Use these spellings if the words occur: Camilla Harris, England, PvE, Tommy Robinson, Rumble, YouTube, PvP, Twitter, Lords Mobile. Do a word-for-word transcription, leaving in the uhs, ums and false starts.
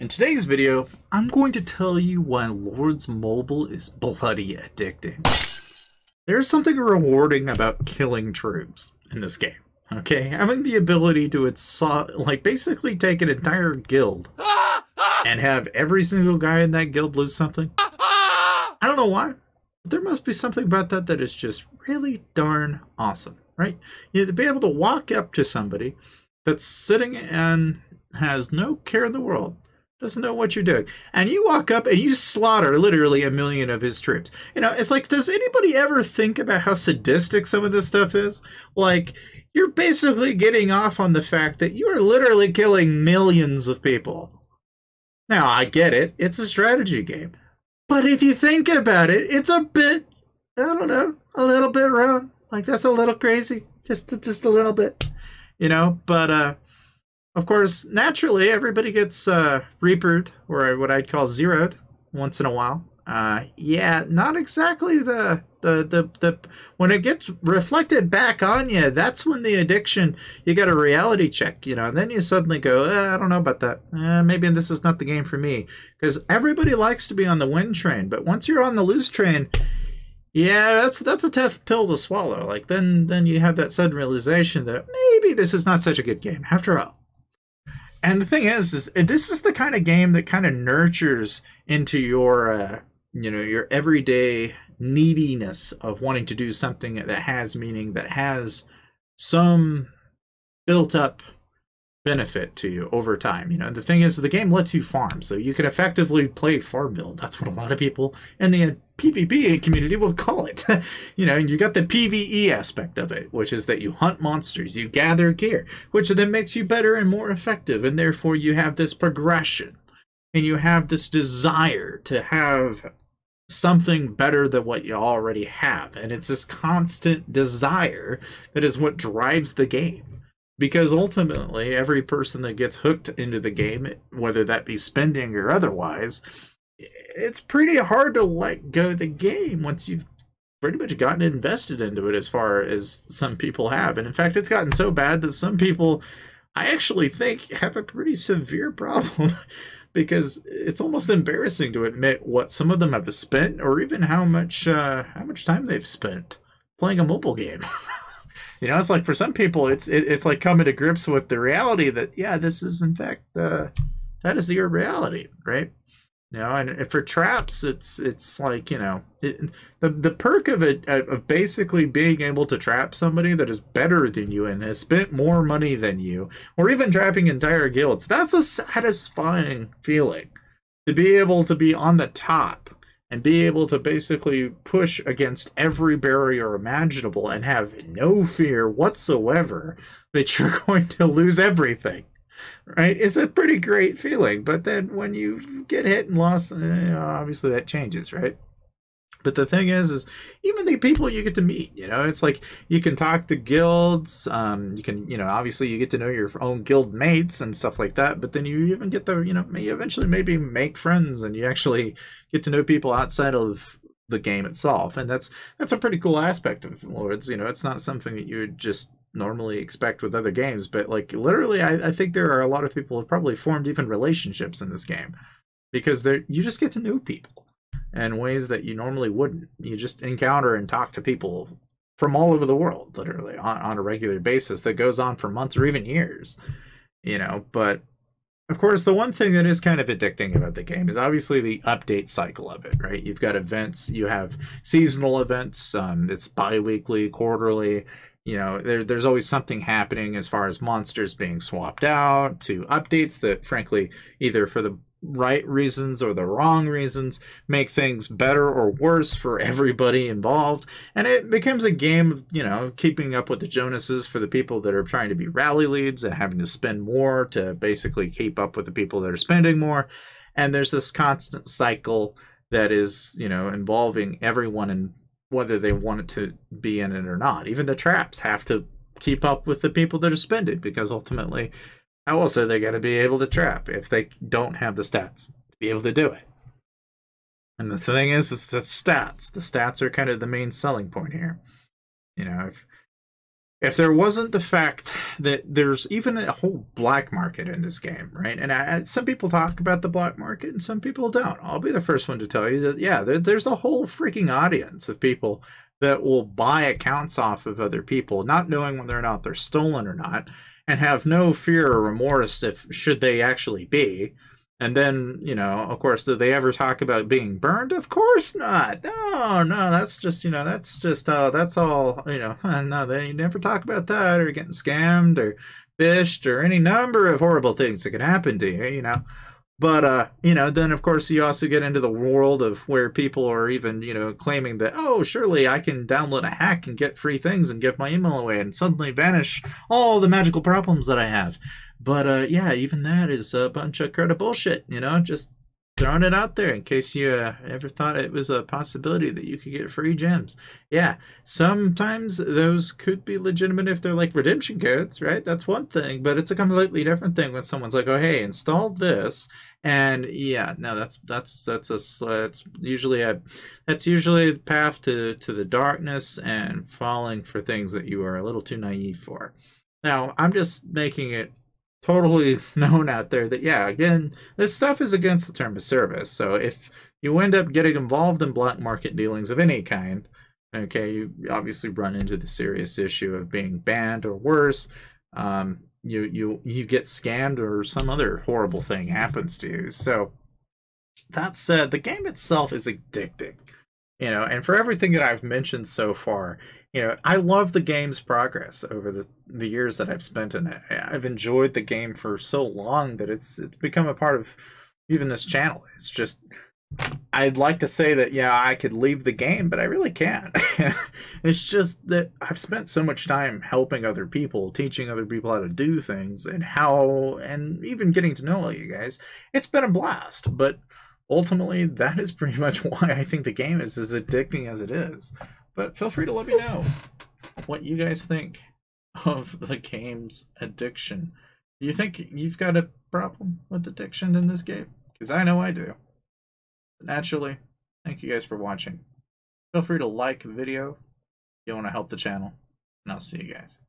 In today's video, I'm going to tell you why Lords Mobile is bloody addicting. There's something rewarding about killing troops in this game, okay? Having the ability to, like, basically take an entire guild and have every single guy in that guild lose something. I don't know why, but there must be something about that that is just really darn awesome, right? You know, to be able to walk up to somebody that's sitting and has no care in the world, doesn't know what you're doing, and you walk up and you slaughter literally a million of his troops. You know, it's like, does anybody ever think about how sadistic some of this stuff is? Like, you're basically getting off on the fact that you are literally killing millions of people. Now, I get it. It's a strategy game. But if you think about it, it's a bit, I don't know, a little bit wrong. Like, that's a little crazy. Just, just a little bit. You know, but, uh, of course, naturally, everybody gets uh, reapered, or what I'd call zeroed, once in a while. Uh, yeah, not exactly the, the, the, the... When it gets reflected back on you, that's when the addiction, you get a reality check, you know, and then you suddenly go, eh, I don't know about that. Eh, maybe this is not the game for me. Because everybody likes to be on the win train, but once you're on the lose train, yeah, that's that's a tough pill to swallow. Like, then, then you have that sudden realization that maybe this is not such a good game, after all. And the thing is, is this is the kind of game that kind of nurtures into your, uh, you know, your everyday neediness of wanting to do something that has meaning, that has some built-up benefit to you over time. You know, the thing is, the game lets you farm, so you can effectively play farm build. That's what a lot of people in the PvP community will call it. You know, you got the PvE aspect of it, which is that you hunt monsters, you gather gear, which then makes you better and more effective, and therefore you have this progression, and you have this desire to have something better than what you already have, and it's this constant desire that is what drives the game. Because ultimately, every person that gets hooked into the game, whether that be spending or otherwise, it's pretty hard to let go of the game once you've pretty much gotten invested into it, as far as some people have. And in fact, it's gotten so bad that some people, I actually think, have a pretty severe problem because it's almost embarrassing to admit what some of them have spent, or even how much uh, how much time they've spent playing a mobile game. You know, it's like, for some people, it's it, it's like coming to grips with the reality that, yeah, this is, in fact, uh, that is your reality, right? You know, and, and for Traps, it's it's like, you know, it, the the perk of it, of basically being able to trap somebody that is better than you and has spent more money than you, or even trapping entire guilds, that's a satisfying feeling, to be able to be on the top and be able to basically push against every barrier imaginable and have no fear whatsoever that you're going to lose everything, right? It's a pretty great feeling. But then when you get hit and lost, you know, obviously that changes, right? But the thing is, is even the people you get to meet, you know, it's like you can talk to guilds. Um, you can, you know, obviously you get to know your own guild mates and stuff like that. But then you even get the, you know, you eventually maybe make friends, and you actually get to know people outside of the game itself. And that's that's a pretty cool aspect of Lords. You know, it's not something that you would just normally expect with other games. But like, literally, I, I think there are a lot of people who have probably formed even relationships in this game, because they're, you just get to know people in ways that you normally wouldn't. You just encounter and talk to people from all over the world, literally, on, on a regular basis that goes on for months or even years, you know. But of course, the one thing that is kind of addicting about the game is obviously the update cycle of it, right? You've got events, you have seasonal events, um, it's bi-weekly, quarterly, you know, there, there's always something happening as far as monsters being swapped out, to updates that, frankly, either for the right reasons or the wrong reasons make things better or worse for everybody involved. And it becomes a game of, you know, keeping up with the Jonases for the people that are trying to be rally leads and having to spend more to basically keep up with the people that are spending more. And there's this constant cycle that is, you know, involving everyone, and whether they want it to be in it or not. Even the Traps have to keep up with the people that are spending, because ultimately, how else are they going to be able to trap if they don't have the stats to be able to do it? And the thing is, it's the stats. The stats are kind of the main selling point here. You know, if If there wasn't the fact that there's even a whole black market in this game, right? And I, some people talk about the black market and some people don't. I'll be the first one to tell you that, yeah, there, there's a whole freaking audience of people that will buy accounts off of other people, not knowing whether or not they're stolen or not, and have no fear or remorse if should they actually be. And then, you know, of course, do they ever talk about being burned? Of course not. No, no, that's just, you know, that's just, uh, that's all, you know, no, they never talk about that, or getting scammed or fished or any number of horrible things that can happen to you, you know. But, uh, you know, then, of course, you also get into the world of where people are even, you know, claiming that, oh, surely I can download a hack and get free things and give my email away and suddenly vanish all the magical problems that I have. But, uh, yeah, even that is a bunch of crud bullshit, you know, just throwing it out there in case you uh, ever thought it was a possibility that you could get free gems. Yeah, sometimes those could be legitimate if they're like redemption codes, right? That's one thing, but it's a completely different thing when someone's like, oh, hey, install this. And yeah, no, that's that's that's a that's usually a that's usually the path to, to the darkness and falling for things that you are a little too naive for. Now, I'm just making it totally known out there that, yeah, again, this stuff is against the terms of service. So if you end up getting involved in black market dealings of any kind, okay, you obviously run into the serious issue of being banned or worse. Um, you you you get scammed or some other horrible thing happens to you. So that said, the game itself is addicting, you know. And for everything that I've mentioned so far, you know, I love the game's progress over the, the years that I've spent in it. I've enjoyed the game for so long that it's it's become a part of even this channel. It's just, I'd like to say that, yeah, I could leave the game, but I really can't. It's just that I've spent so much time helping other people, teaching other people how to do things and how, and even getting to know all you guys. It's been a blast, but ultimately that is pretty much why I think the game is as addicting as it is. But feel free to let me know what you guys think of the game's addiction. Do you think you've got a problem with addiction in this game? Because I know I do. But naturally, thank you guys for watching. Feel free to like the video if you want to help the channel. And I'll see you guys.